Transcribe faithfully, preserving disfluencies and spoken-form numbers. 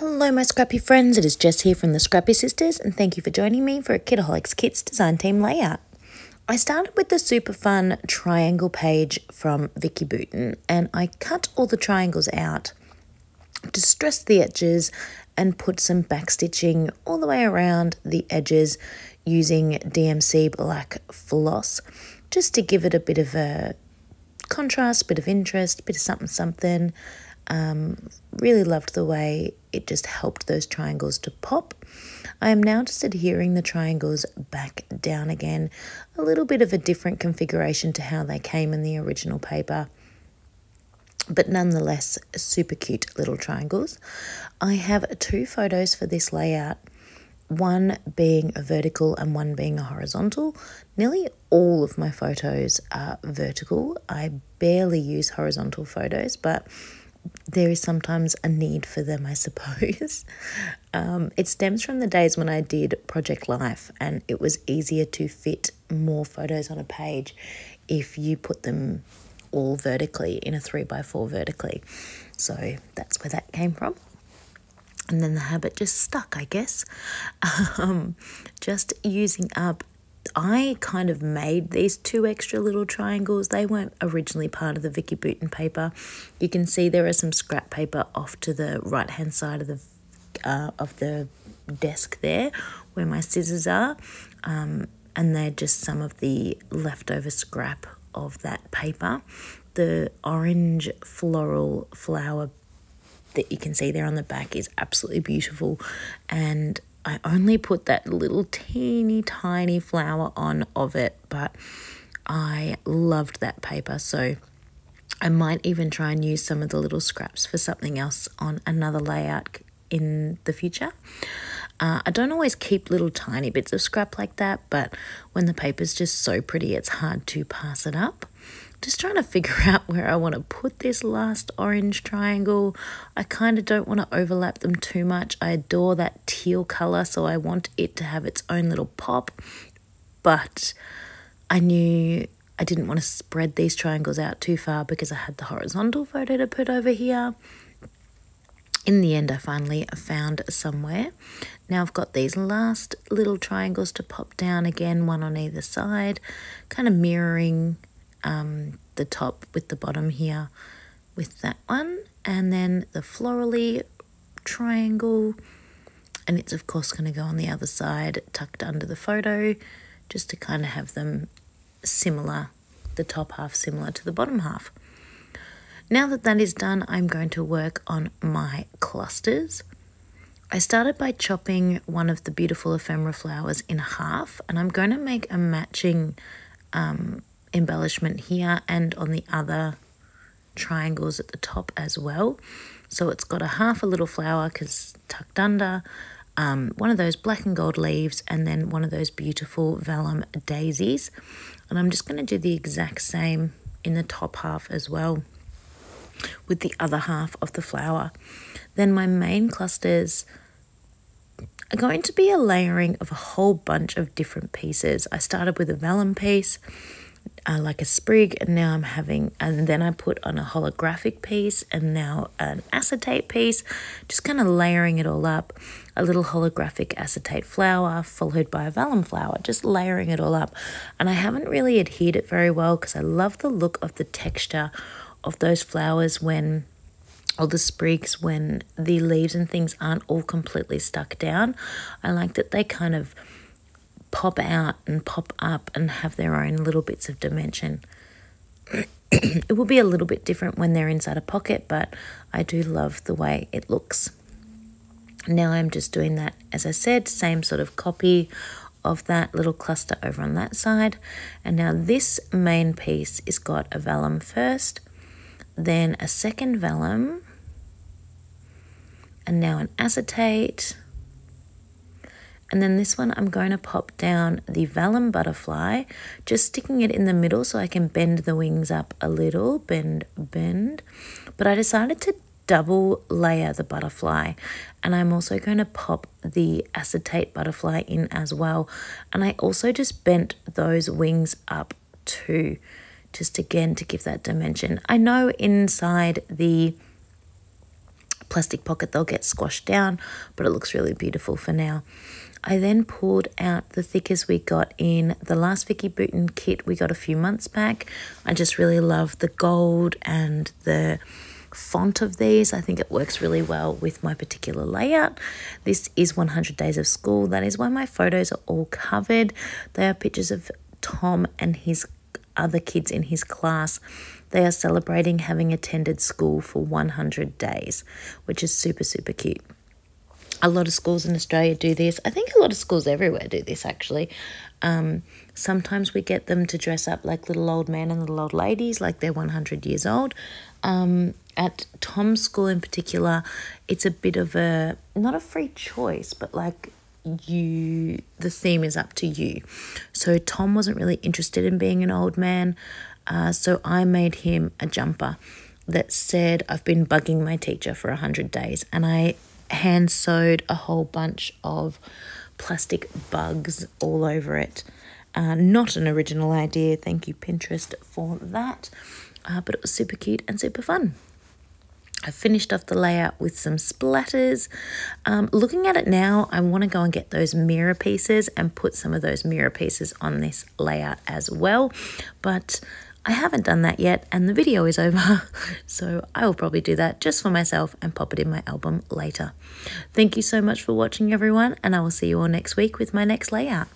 Hello my Scrappy friends, it is Jess here from the Scrappy Sisters and thank you for joining me for a Kitaholic Kits design team layout. I started with the super fun triangle page from Vicki Boutin and I cut all the triangles out, distressed the edges and put some backstitching all the way around the edges using D M C black floss just to give it a bit of a contrast, bit of interest, bit of something something. Um, really loved the way it just helped those triangles to pop. I am now just adhering the triangles back down again, a little bit of a different configuration to how they came in the original paper, but nonetheless super cute little triangles. I have two photos for this layout, one being a vertical and one being a horizontal. Nearly all of my photos are vertical. I barely use horizontal photos, but there is sometimes a need for them, I suppose. Um, it stems from the days when I did Project Life and it was easier to fit more photos on a page if you put them all vertically in a three by four vertically. So that's where that came from. And then the habit just stuck, I guess. Um, just using up, I kind of made these two extra little triangles. They weren't originally part of the Vicki Boutin paper. You can see there are some scrap paper off to the right hand side of the uh, of the desk there where my scissors are, um, and they're just some of the leftover scrap of that paper. The orange floral flower that you can see there on the back is absolutely beautiful, and I only put that little teeny tiny flower on of it, but I loved that paper. So I might even try and use some of the little scraps for something else on another layout in the future. Uh, I don't always keep little tiny bits of scrap like that, but when the paper's just so pretty, it's hard to pass it up. Just trying to figure out where I want to put this last orange triangle. I kind of don't want to overlap them too much. I adore that teal colour, so I want it to have its own little pop. But I knew I didn't want to spread these triangles out too far because I had the horizontal photo to put over here. In the end, I finally found somewhere. Now I've got these last little triangles to pop down again, one on either side, kind of mirroring Um, the top with the bottom here with that one, and then the florally triangle, and it's of course going to go on the other side tucked under the photo just to kind of have them similar, the top half similar to the bottom half. Now that that is done, I'm going to work on my clusters. I started by chopping one of the beautiful ephemera flowers in half, and I'm going to make a matching um, embellishment here and on the other triangles at the top as well. So it's got a half a little flower because tucked under, um, one of those black and gold leaves, and then one of those beautiful vellum daisies. And I'm just going to do the exact same in the top half as well with the other half of the flower. Then my main clusters are going to be a layering of a whole bunch of different pieces. I started with a vellum piece, Uh, like a sprig, and now I'm having, and then I put on a holographic piece and now an acetate piece, just kind of layering it all up. A little holographic acetate flower followed by a vellum flower, just layering it all up. And I haven't really adhered it very well because I love the look of the texture of those flowers when, or the sprigs, when the leaves and things aren't all completely stuck down. I like that they kind of pop out and pop up and have their own little bits of dimension. It will be a little bit different when they're inside a pocket, but I do love the way it looks. Now I'm just doing that, as I said, same sort of copy of that little cluster over on that side. And now this main piece is got a vellum first, then a second vellum, and now an acetate. And then this one, I'm going to pop down the vellum butterfly, just sticking it in the middle so I can bend the wings up a little, bend, bend. But I decided to double layer the butterfly, and I'm also going to pop the acetate butterfly in as well. And I also just bent those wings up too, just again to give that dimension. I know inside the plastic pocket, they'll get squashed down, but it looks really beautiful for now. I then pulled out the thickers we got in the last Vicki Boutin kit we got a few months back. I just really love the gold and the font of these. I think it works really well with my particular layout. This is one hundred Days of School. That is why my photos are all covered. They are pictures of Tom and his other kids in his class. They are celebrating having attended school for one hundred days, which is super, super cute. A lot of schools in Australia do this. I think a lot of schools everywhere do this, actually. Um, sometimes we get them to dress up like little old men and little old ladies, like they're one hundred years old. Um, at Tom's school in particular, it's a bit of a, not a free choice, but like you, the theme is up to you. So Tom wasn't really interested in being an old man, uh, so I made him a jumper that said, I've been bugging my teacher for one hundred days, and I hand sewed a whole bunch of plastic bugs all over it. Uh, not an original idea, thank you Pinterest for that, uh, but it was super cute and super fun. I finished off the layout with some splatters. Um, looking at it now, I want to go and get those mirror pieces and put some of those mirror pieces on this layout as well, but I haven't done that yet and the video is over, so I will probably do that just for myself and pop it in my album later. Thank you so much for watching everyone, and I will see you all next week with my next layout.